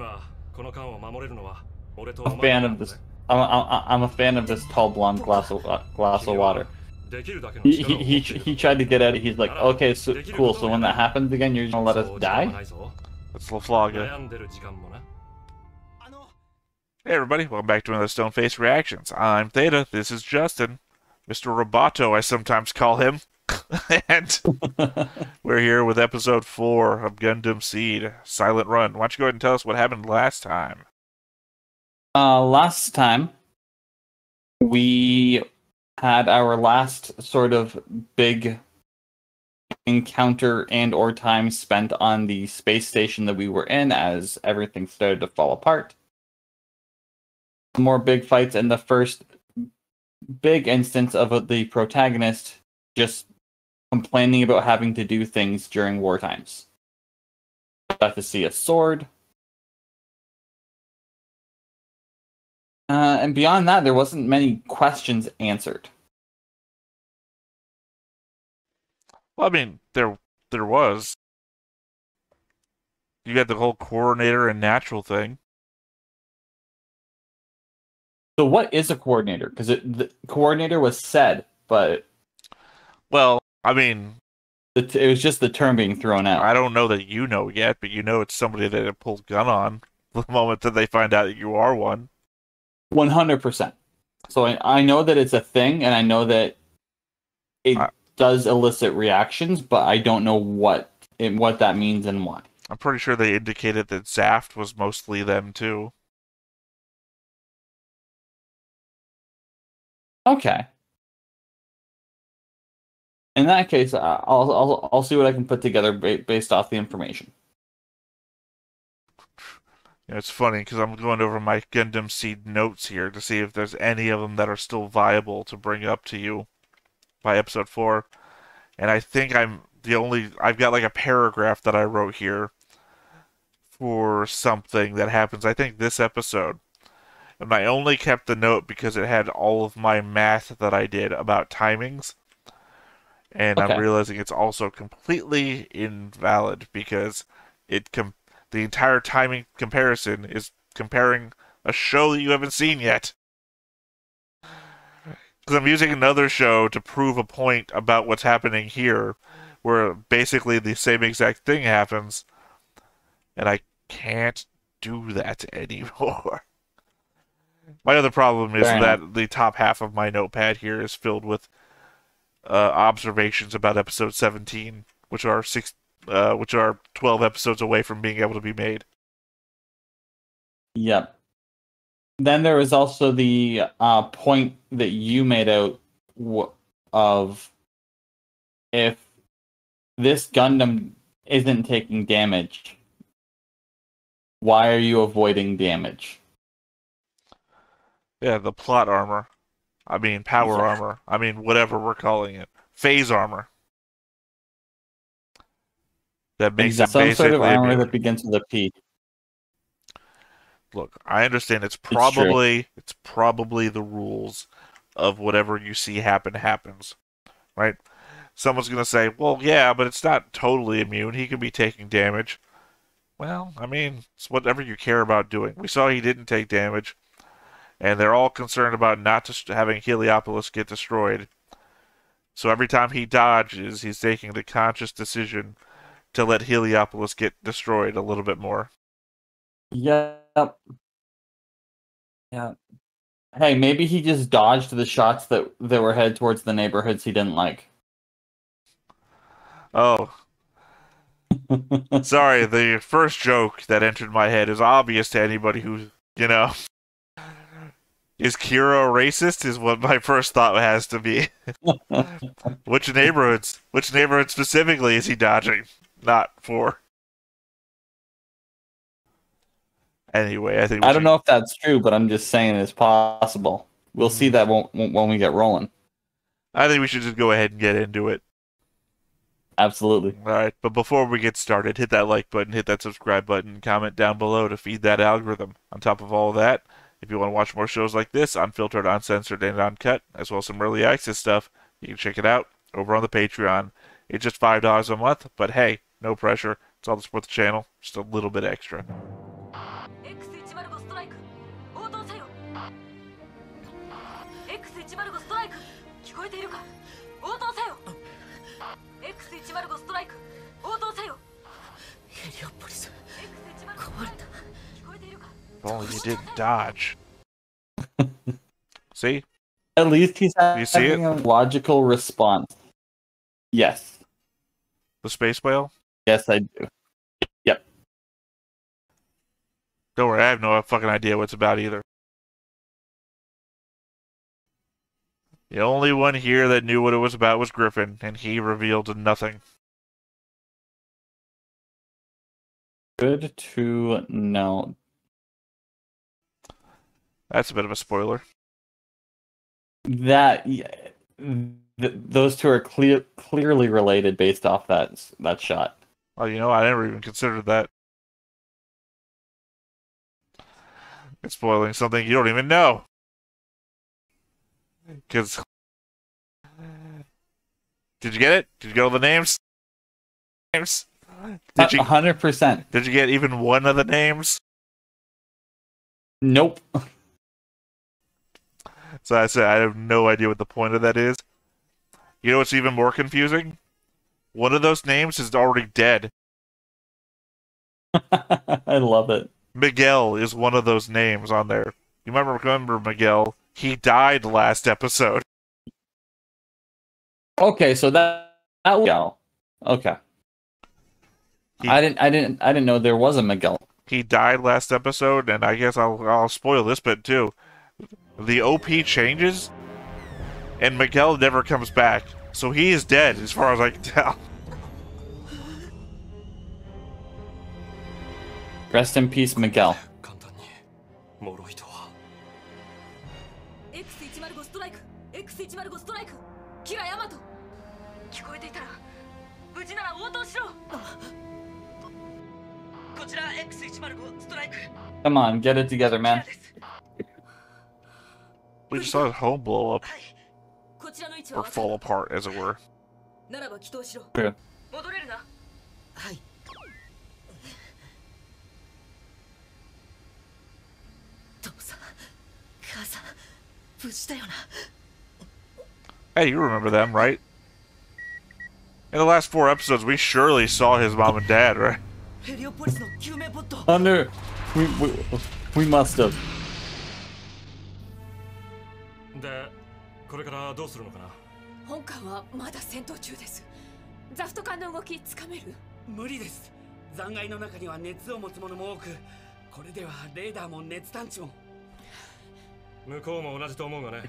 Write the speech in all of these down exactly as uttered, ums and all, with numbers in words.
I'm a fan of this. I'm, I'm, I'm a fan of this tall blonde glass of glass of water. He, he, he, he tried to get at it. He's like, okay, so, cool. So when that happens again, you're just gonna let us die? That's La Flaga. Hey everybody, welcome back to another Stoneface Reactions. I'm Theta, this is Justin. Mister Roboto, I sometimes call him. And we're here with episode four of Gundam Seed, Silent Run. Why don't you go ahead and tell us what happened last time? Uh, last time, we had our last sort of big encounter and or time spent on the space station that we were in as everything started to fall apart. More big fights, and the first big instance of the protagonist just complaining about having to do things during war times. Got to see a sword. Uh, and beyond that, there wasn't many questions answered. Well, I mean, there there was. You got the whole coordinator and natural thing. So what is a coordinator? Because the coordinator was said, but... Well, I mean... It, it was just the term being thrown out. I don't know that you know yet, but you know it's somebody that it pulled gun on the moment that they find out that you are one. one hundred percent. So I, I know that it's a thing, and I know that it I, does elicit reactions, but I don't know what it, what that means and why. I'm pretty sure they indicated that ZAFT was mostly them, too. Okay. In that case, I'll I'll I'll see what I can put together based off the information. Yeah, it's funny because I'm going over my Gundam Seed notes here to see if there's any of them that are still viable to bring up to you by episode four, and I think I'm the only I've got like a paragraph that I wrote here for something that happens. I think this episode. And I only kept the note because it had all of my math that I did about timings. And okay. I'm realizing it's also completely invalid because it com the entire timing comparison is comparing a show that you haven't seen yet. Because I'm using another show to prove a point about what's happening here, where basically the same exact thing happens. And I can't do that anymore. My other problem is that the top half of my notepad here is filled with uh, observations about episode seventeen, which are six, uh, which are twelve episodes away from being able to be made. Yep. Then there was also the uh, point that you made out w of if this Gundam isn't taking damage, why are you avoiding damage? Yeah, the plot armor. I mean, power yeah. armor. I mean, whatever we're calling it. Phase armor. That makes exactly. it basically... Some sort of armor that begins with a P. Look, I understand it's probably it's, it's probably the rules of whatever you see happen happens. Right? Someone's going to say, well, yeah, but it's not totally immune. He could be taking damage. Well, I mean, it's whatever you care about doing. We saw he didn't take damage. And they're all concerned about not having Heliopolis get destroyed. So every time he dodges, he's taking the conscious decision to let Heliopolis get destroyed a little bit more. Yep. Yeah. Hey, maybe he just dodged the shots that, that were headed towards the neighborhoods he didn't like. Oh. Sorry, the first joke that entered my head is obvious to anybody who, you know... Is Kira a racist? Is what my first thought has to be. Which neighborhoods? Which neighborhood specifically is he dodging? Not for. Anyway, I think. I don't know if that's true, but I'm just saying it's possible. We'll see that when, when we get rolling. I think we should just go ahead and get into it. Absolutely. All right, but before we get started, hit that like button, hit that subscribe button, comment down below to feed that algorithm. On top of all that. If you want to watch more shows like this, unfiltered, uncensored, and uncut, as well as some early access stuff, you can check it out over on the Patreon. It's just five dollars a month, but hey, no pressure. It's all to support the channel, just a little bit extra. X one oh five Strike. 聞こえているか? 応答せよ。X one oh fiveストライク。応答せよ。ヘリオポリス。壊れた。聞こえているか? Well, you didn't dodge. See? At least he's having a logical response. Yes. The space whale? Yes, I do. Yep. Don't worry, I have no fucking idea what it's about either. The only one here that knew what it was about was Griffin, and he revealed nothing. Good to know. That's a bit of a spoiler. That th those two are clear, clearly related based off that that shot. Oh, you know, I never even considered that. It's spoiling something you don't even know. Because did you get it? Did you get all the names? Names? Did you one hundred percent? Did you get even one of the names? Nope. So I said I have no idea what the point of that is. You know what's even more confusing? One of those names is already dead. I love it. Miguel is one of those names on there. You might remember Miguel. He died last episode. Okay, so that that Miguel. Okay. He, I didn't I didn't I didn't know there was a Miguel. He died last episode, and I guess I'll I'll spoil this bit too. The O P changes and Miguel never comes back. So he is dead as far as I can tell. Rest in peace, Miguel. X one oh five Strike. X one oh five Strike. Kira Yamato. 聞こえていたら、無事なら応答しろ。こちらX one oh five Strike. Come on, get it together, man. We just saw his home blow up or fall apart, as it were. Yeah. Hey, you remember them, right? In the last four episodes, we surely saw his mom and dad, right? Under, we we we must have. I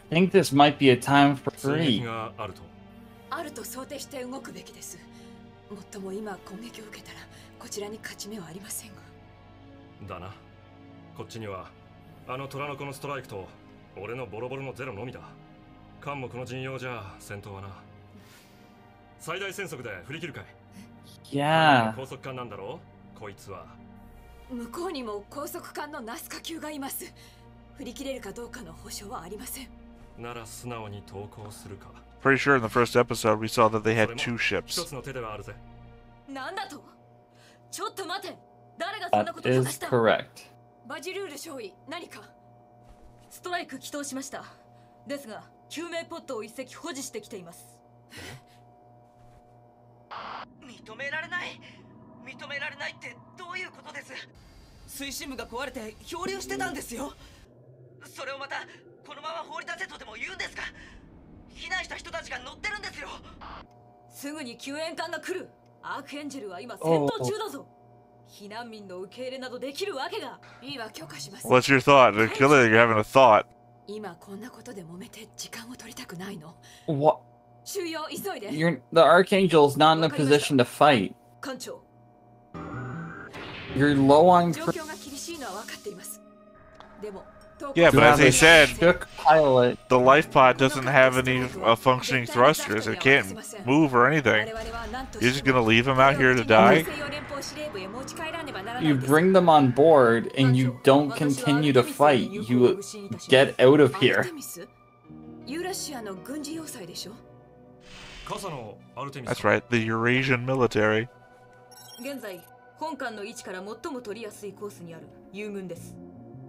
think this might be a time for free. Yeah. Pretty sure in the first episode we saw that they had two ships. That is correct. What's your thought? It's clear that you're having a thought. What? You're, the Archangel's not in a position to fight. You're low on. Yeah, but as he said, pilot. The life pod doesn't have any uh, functioning thrusters. It can't move or anything. You're just gonna leave him out here to die? You bring them on board and you don't continue to fight. You get out of here. That's right, the Eurasian military.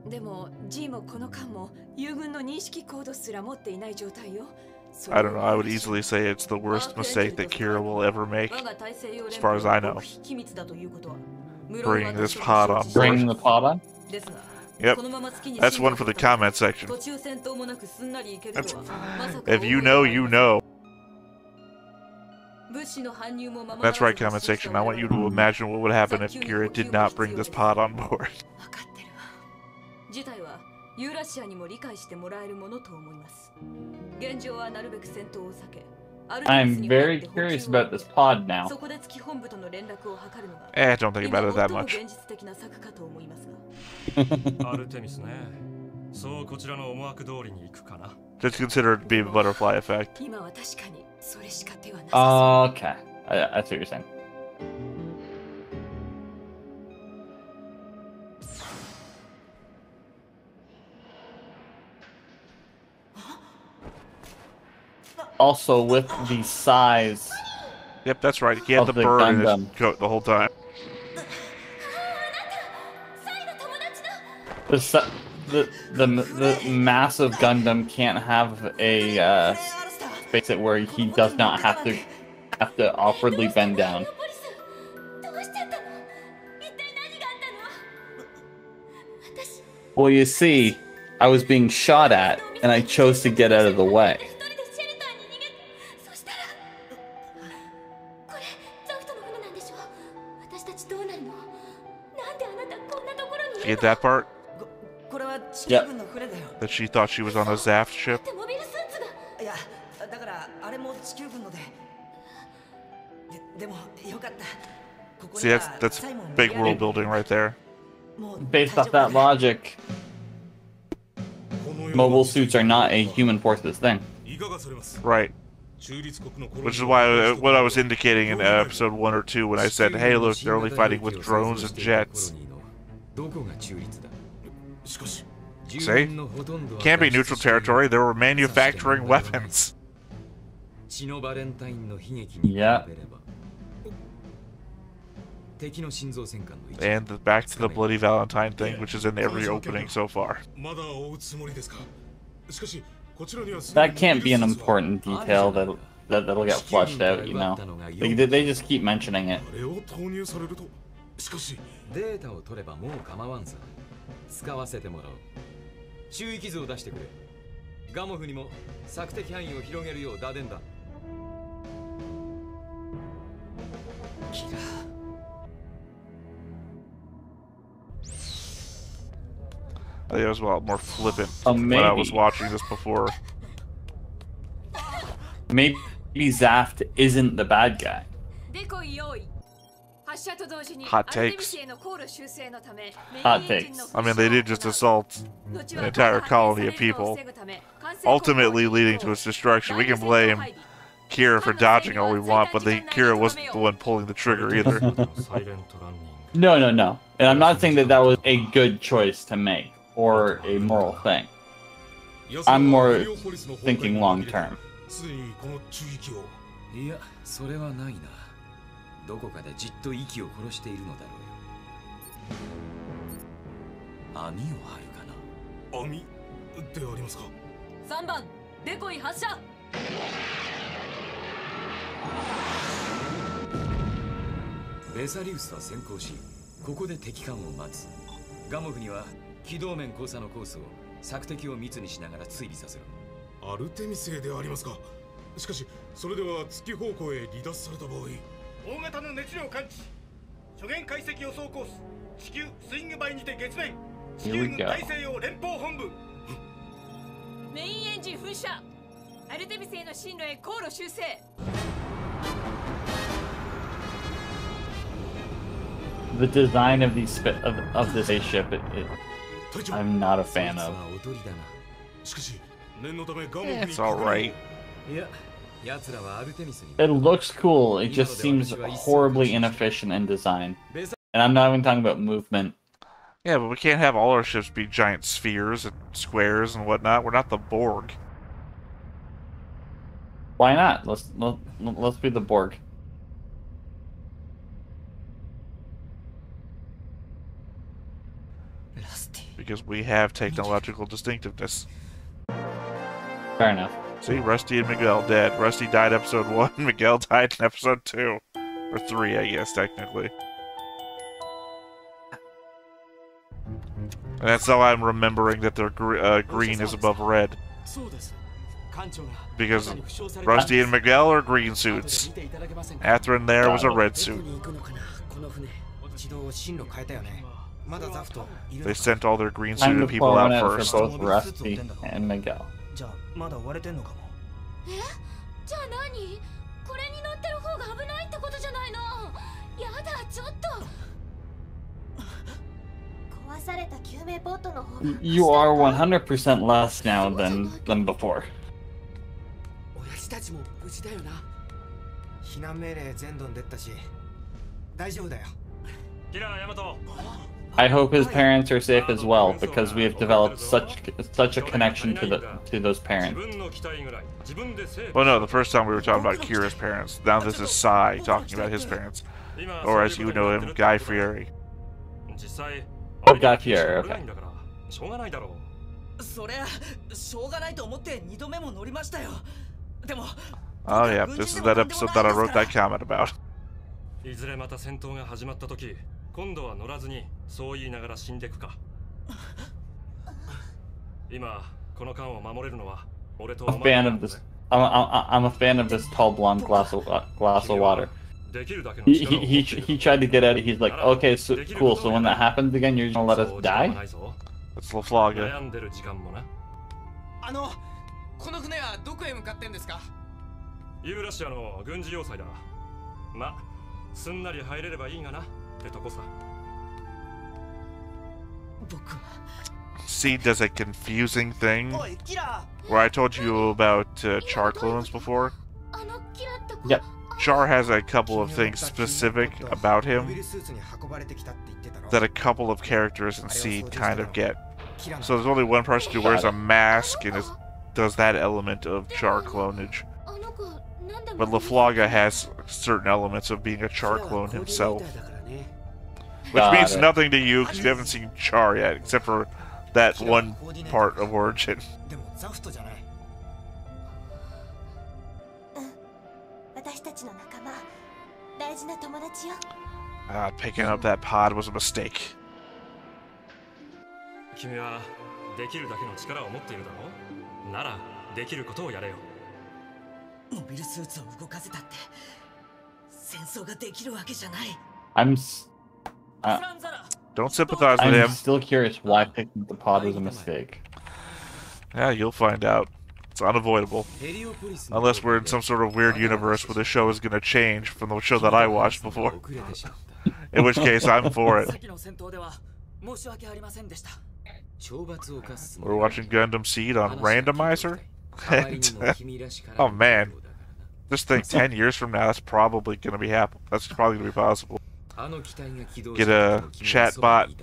でも、Gもこの間も友軍の認識コードすら持っていない状態よ。I don't know. I would easily say it's the worst mistake that Kira will ever make, as far as I know. Bringing this pod on. Bringing the pod on? Yep. That's one for the comment section. That's, if you know, you know. That's right, comment section. I want you to imagine what would happen if Kira did not bring this pod on board. I'm very curious about this pod now. Eh, I don't think about it that much. Just consider it to be a butterfly effect. Uh, okay, I, I see what you're saying. Also, with the size. Yep, that's right. He had the, the bird Gundam. in his coat the whole time. The the the, the massive Gundam can't have a uh, space it where he does not have to have to awkwardly bend down. Well, you see, I was being shot at, and I chose to get out of the way. Get that part? Yep. That she thought she was on a ZAFT ship? See, that's, that's big world building right there. Based off that logic, mobile suits are not a human forces thing. Right. Which is why what I was indicating in episode one or two when I said, hey, look, they're only fighting with drones and jets. See? Can't be neutral territory. They were manufacturing weapons. Yeah. And back to the bloody Valentine thing, which is in every opening so far. That can't be an important detail that, that that'll get flushed out, you know. Like, they just keep mentioning it. I think I was a lot more flippant oh, when I was watching this before. Maybe ZAFT isn't the bad guy. Hot takes. Hot takes. I mean, they did just assault an entire colony of people, ultimately leading to its destruction. We can blame Kira for dodging all we want, but the, Kira wasn't the one pulling the trigger either. No, no, no. And I'm not saying that that was a good choice to make, or a moral thing. I'm more thinking long term. Here we go. The design of these of of this spaceship, it, it, I'm not a fan of. Yeah, it's all right. It looks cool, it just seems horribly inefficient in design. And I'm not even talking about movement. Yeah, but we can't have all our ships be giant spheres and squares and whatnot. We're not the Borg. Why not? Let's, let, let's be the Borg. Rusty. because we have technological distinctiveness. Fair enough. See, Rusty and Miguel dead. Rusty died episode one, Miguel died in episode two. Or three, I guess, technically. And that's how I'm remembering that their gr uh, green is above red. Because Rusty and Miguel are green suits. Athrun there was a red suit. They sent all their green suited people out first. For both Rusty and Miguel. You are one hundred percent less now than than before. I hope his parents are safe as well, because we have developed such such a connection to the to those parents. Well, no, the first time we were talking about Kira's parents. Now this is Sai talking about his parents, or as you know him, Guy Fieri. Oh, Guy Fieri. Okay. Oh yeah, this is that episode that I wrote that comment about. I'm a fan of this. I'm, I'm, I'm a fan of this tall blonde glass of glass of water. He he he, he tried to get at it. He's like, okay, so, cool. So when that happens again, you're gonna let us die? That's La Flaga. Seed does a confusing thing where I told you about uh, Char clones before. Yep. Char has a couple of things specific about him that a couple of characters in Seed kind of get. So there's only one person who wears a mask and is, does that element of Char clonage. But La Flaga has certain elements of being a Char clone himself. Which Got means it. nothing to you because you haven't seen Char yet, except for that one part of Origin. Ah, uh, picking up that pod was a mistake. I'm. Uh, Don't sympathize with I'm him. I'm still curious why picking up the pod was a mistake. Yeah, you'll find out. It's unavoidable. Unless we're in some sort of weird universe where the show is going to change from the show that I watched before. In which case, I'm for it. We're watching Gundam Seed on Randomizer? And, oh man. This thing ten years from now, that's probably going to be happen. That's probably going to be possible. Get a chatbot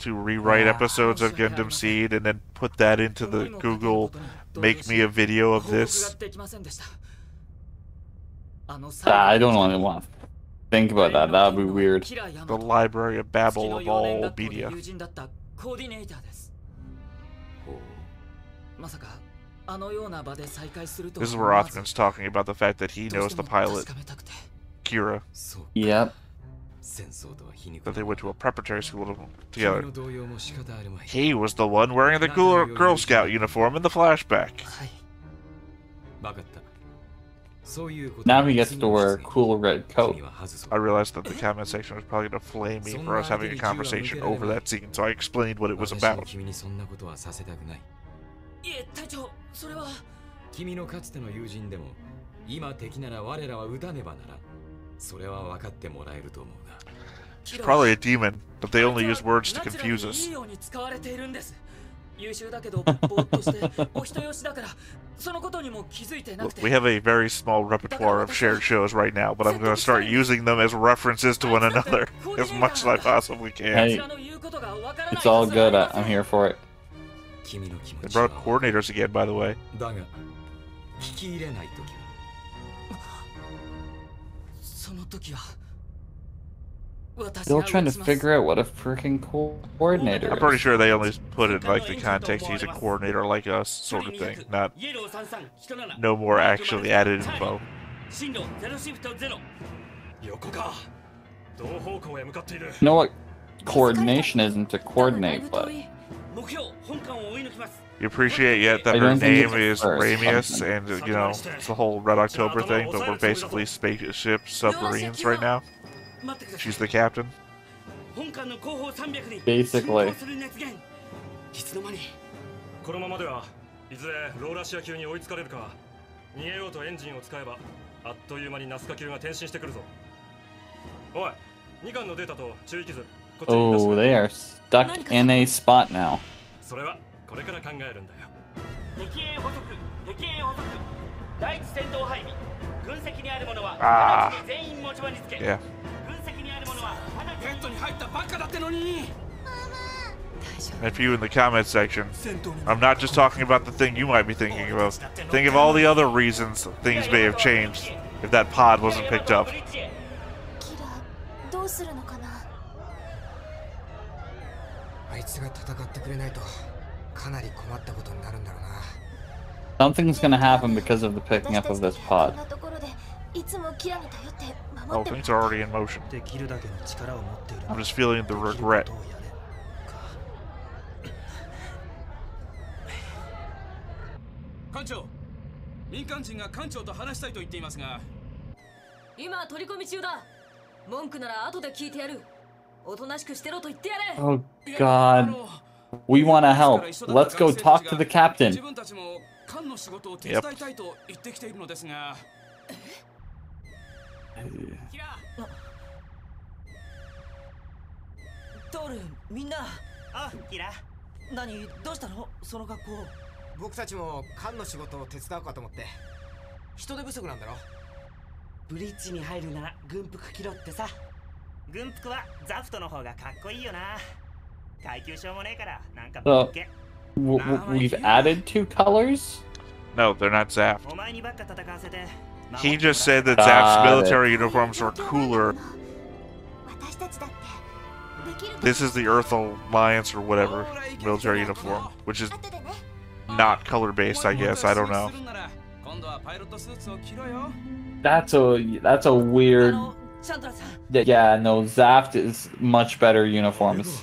to rewrite episodes of Gundam Seed and then put that into the Google make me a video of this. I don't really want to think about that. That would be weird. The Library of Babel of all media. This is where Othman's talking about the fact that he knows the pilot, Kira. Yep. That they went to a preparatory school together. He was the one wearing the Girl, Girl Scout uniform in the flashback. Now he gets to wear a cool red coat. I realized that the comment section was probably going to flame me for us having a conversation over that scene, so I explained what it was about. She's probably a demon, but they only use words to confuse us. Look, we have a very small repertoire of shared shows right now, but I'm going to start using them as references to one another as much as I possibly can. Hey, it's all good. I, I'm here for it. They brought coordinators again, by the way. Still trying to figure out what a freaking coordinator is. I'm pretty sure they only put it in like the context he's a coordinator like us sort of thing. Not no more actually added info. You know what coordination isn't to coordinate, but you appreciate yet that her name is Ramius, and you know it's the whole Red October thing, but we're basically spaceship submarines right now. She's the captain. Basically. Oh, they are stuck in a spot now. Ah. Yeah. If you in the comments section, I'm not just talking about the thing you might be thinking about. Think of all the other reasons things may have changed if that pod wasn't picked up. Something's gonna happen because of the picking up of this pod. Oh, things are already in motion. I'm just feeling the regret. Oh God, we want to help. Let's go talk to the captain. Yep. So, we've added two colors? No, they're not ZAFT. He just said that ZAFT's military uniforms were cooler. This is the Earth Alliance or whatever military uniform, which is not color-based, I guess. I don't know. That's a that's a weird. Yeah, no, ZAFT is much better uniforms.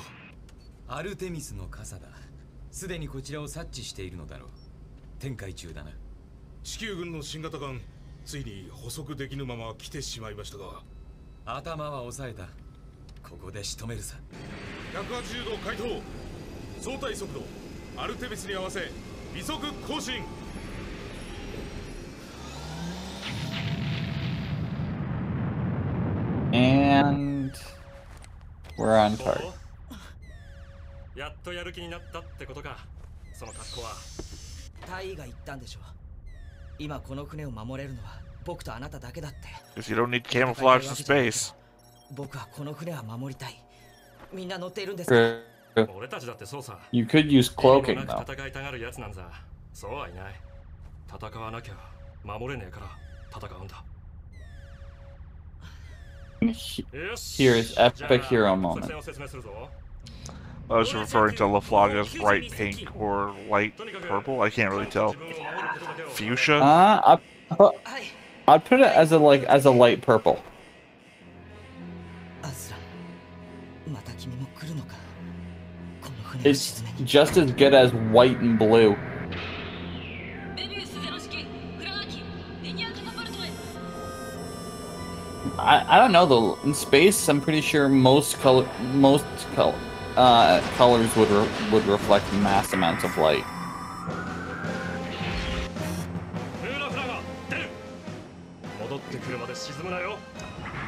And we're on target. If you don't need camouflage to space. True. You could use cloaking though. Here is epic hero moment. I was referring to La Flaga's bright pink or light purple. I can't really tell. Fuchsia. Uh, I put, I'd put it as a like as a light purple. It's just as good as white and blue. I I don't know though. In space, I'm pretty sure most color most color. Uh, colors would re would reflect mass amounts of light.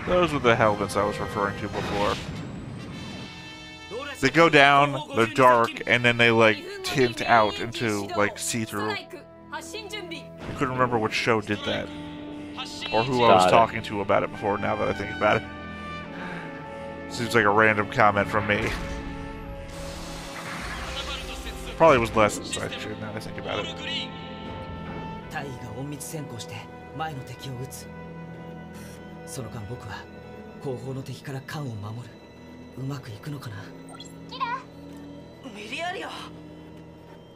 Those were the helmets I was referring to before. They go down, they're dark, and then they like tint out into like see-through. I couldn't remember which show did that, or who I was talking to about it before. Now that I think about it, seems like a random comment from me. Probably was lessons, actually, now I think about it. うまくいくのかな。キラミリアリア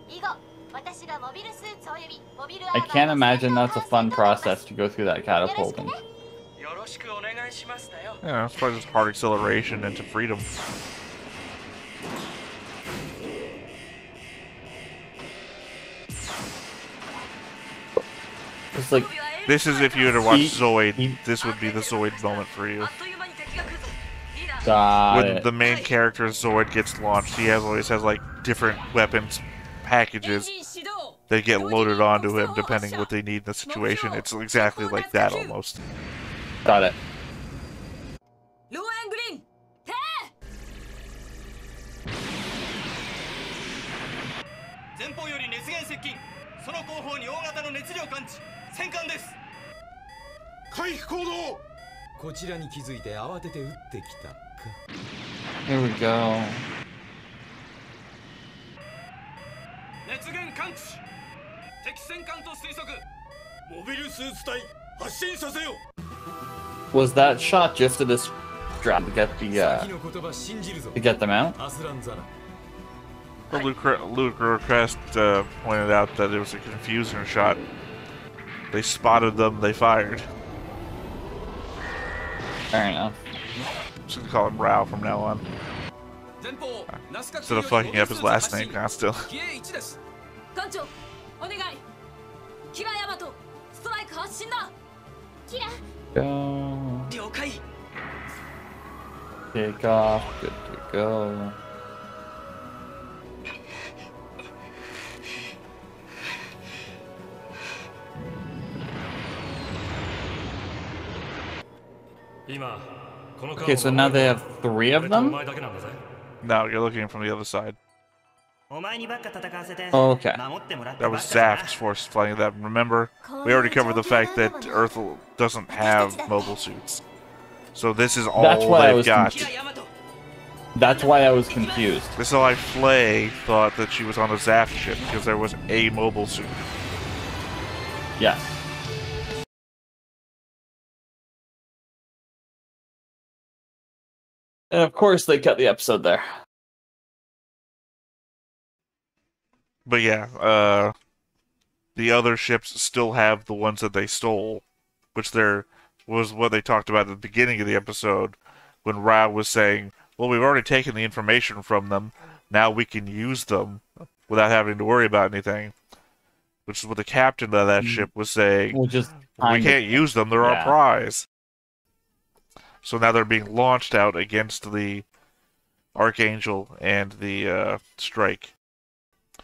以後私がモビルスーツおよびモビルアーマー I can't imagine that's a fun process to go through that catapulting. Yeah, that's probably just hard acceleration into freedom. It's like this is if you were to watch he, Zoid, he, this would be the Zoid moment for you. Got when it. The main character Zoid gets launched, he has always has like different weapons packages that get loaded onto him depending what they need in the situation. It's exactly like that almost. Got it. Here we go. Was that shot just to this drop to get the uh, to get them out? Well, Luke, Luke Rocrest, uh pointed out that it was a confusion shot. They spotted them. They fired. Fair enough. I'm just gonna call him Rau from now on. Instead of fucking up his last name, God still. Go. Take off. Good to go. Okay, so now they have three of them? No, you're looking from the other side. Okay. That was ZAFT's force flying them. Remember, we already covered the fact that Earth doesn't have mobile suits. So this is all That's why they've I was got. Confused. That's why I was confused. This is why Flay thought that she was on a ZAFT ship, because there was a mobile suit. Yes. And of course, they cut the episode there. But yeah, uh, the other ships still have the ones that they stole, which there was what they talked about at the beginning of the episode when Rau was saying, well, we've already taken the information from them. Now we can use them without having to worry about anything, which is what the captain of that ship was saying. We'll just we can't use them. They're yeah. our prize. So now they're being launched out against the Archangel and the uh, Strike. I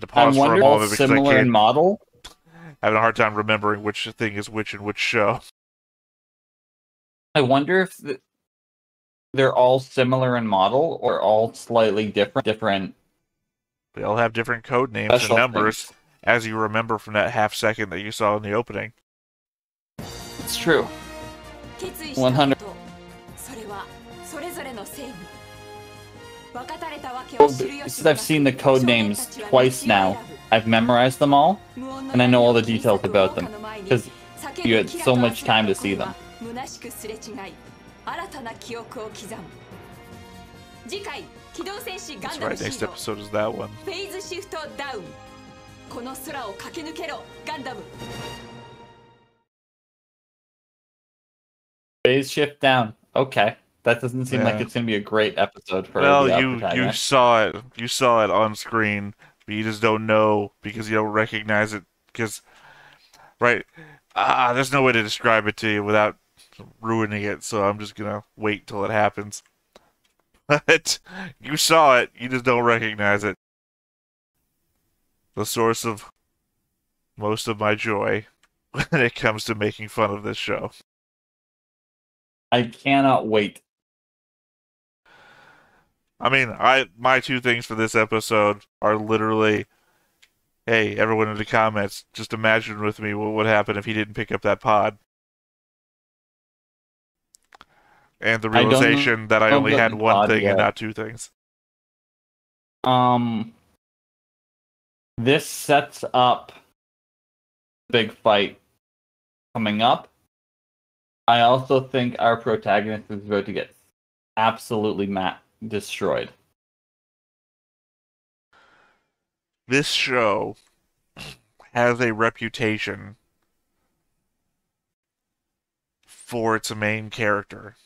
had to pause for a moment because similar I can't... model? I'm having a hard time remembering which thing is which in which show. I wonder if the... they're all similar in model or all slightly different. Different. They all have different code names Special and numbers, things. As you remember from that half second that you saw in the opening. It's true. one hundred Since I've seen the code names twice now, I've memorized them all, and I know all the details about them, because you had so much time to see them. That's right, next episode is that one. Phase shift down. Okay, that doesn't seem yeah. like it's gonna be a great episode for. Well, the you you saw it, you saw it on screen, but you just don't know because you don't recognize it. Because, right, ah, there's no way to describe it to you without ruining it. So I'm just gonna wait till it happens. But you saw it, you just don't recognize it. The source of most of my joy when it comes to making fun of this show. I cannot wait. I mean, I my two things for this episode are literally, hey, everyone in the comments, just imagine with me what would happen if he didn't pick up that pod. And the realization I that I only had one thing yet. and not two things. Um, this sets up the big fight coming up. I also think our protagonist is about to get absolutely mat destroyed. This show has a reputation for its main character,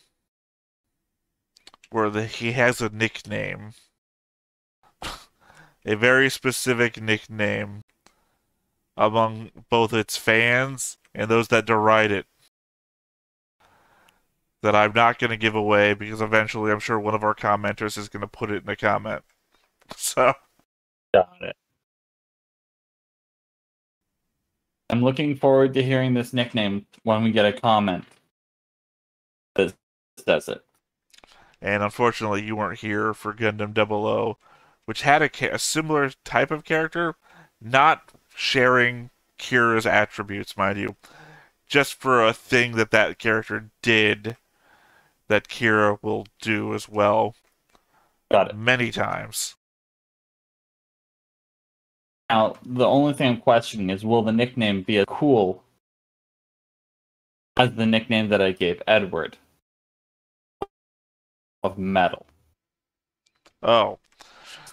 where the, he has a nickname, a very specific nickname among both its fans and those that deride it, that I'm not going to give away, because eventually I'm sure one of our commenters is going to put it in a comment. So, got it. I'm looking forward to hearing this nickname when we get a comment that says it. And unfortunately, you weren't here for Gundam double O, which had a, a similar type of character, not sharing Kira's attributes, mind you, just for a thing that that character did that Kira will do as well. Got it. Many times. Now, the only thing I'm questioning is, will the nickname be as cool as the nickname that I gave Edward? Of metal. Oh.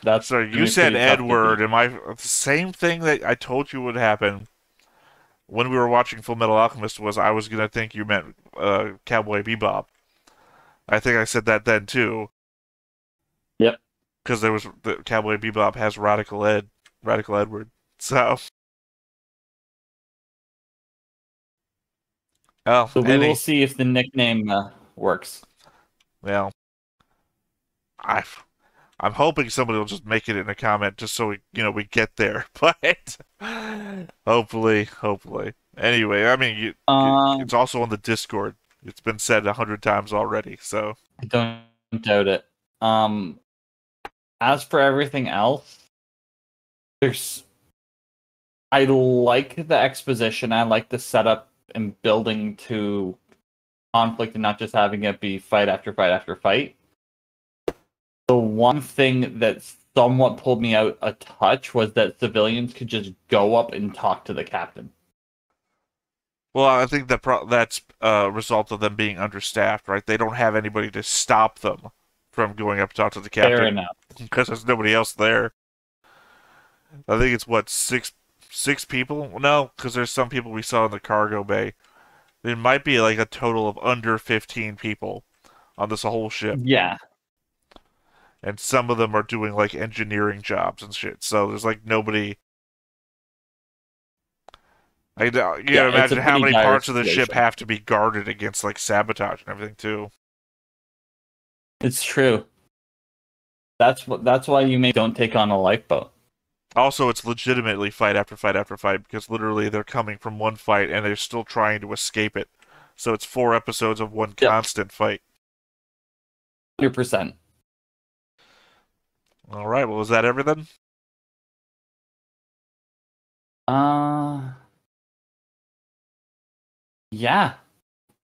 That's so you said Edward, and my same thing that I told you would happen when we were watching Full Metal Alchemist was I was going to think you meant uh, Cowboy Bebop. I think I said that then, too. Yep. Because there was the Cowboy Bebop has radical Ed. Radical Edward. So, oh, so we any... will see if the nickname uh, works. Well, I, I'm hoping somebody will just make it in a comment, just so we, you know, we get there. But hopefully, hopefully. Anyway, I mean, you, um, it's also on the Discord. It's been said a hundred times already. So I don't doubt it. Um, as for everything else. There's, I like the exposition. I like the setup and building to conflict and not just having it be fight after fight after fight. The one thing that somewhat pulled me out a touch was that civilians could just go up and talk to the captain. Well, I think that pro that's a result of them being understaffed, right? They don't have anybody to stop them from going up to talk to the captain. Fair enough. Because there's nobody else there. I think it's, what, six six people? No, because there's some people we saw in the cargo bay. There might be, like, a total of under fifteen people on this whole ship. Yeah. And some of them are doing, like, engineering jobs and shit. So there's, like, nobody... I, you yeah, gotta imagine how many parts of the ship have to be guarded against, like, sabotage and everything, too. It's true. That's what. That's why you may don't take on a lifeboat. Also, it's legitimately fight after fight after fight, because literally they're coming from one fight and they're still trying to escape it. So it's four episodes of one yep. constant fight. one hundred percent. Alright, well, is that everything? Uh... Yeah.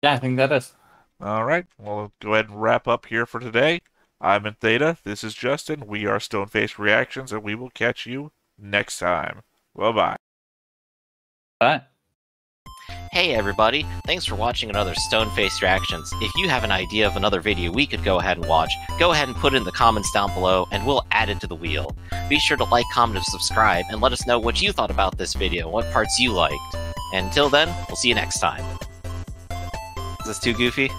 Yeah, I think that is. Alright, well, go ahead and wrap up here for today. I'm in Theta, this is Justin, we are Stoneface Reactions, and we will catch you next time. Bye-bye. Bye. Hey everybody, thanks for watching another Stoneface Reactions. If you have an idea of another video we could go ahead and watch, go ahead and put it in the comments down below, and we'll add it to the wheel. Be sure to like, comment, and subscribe, and let us know what you thought about this video, what parts you liked. And until then, we'll see you next time. Is this too goofy?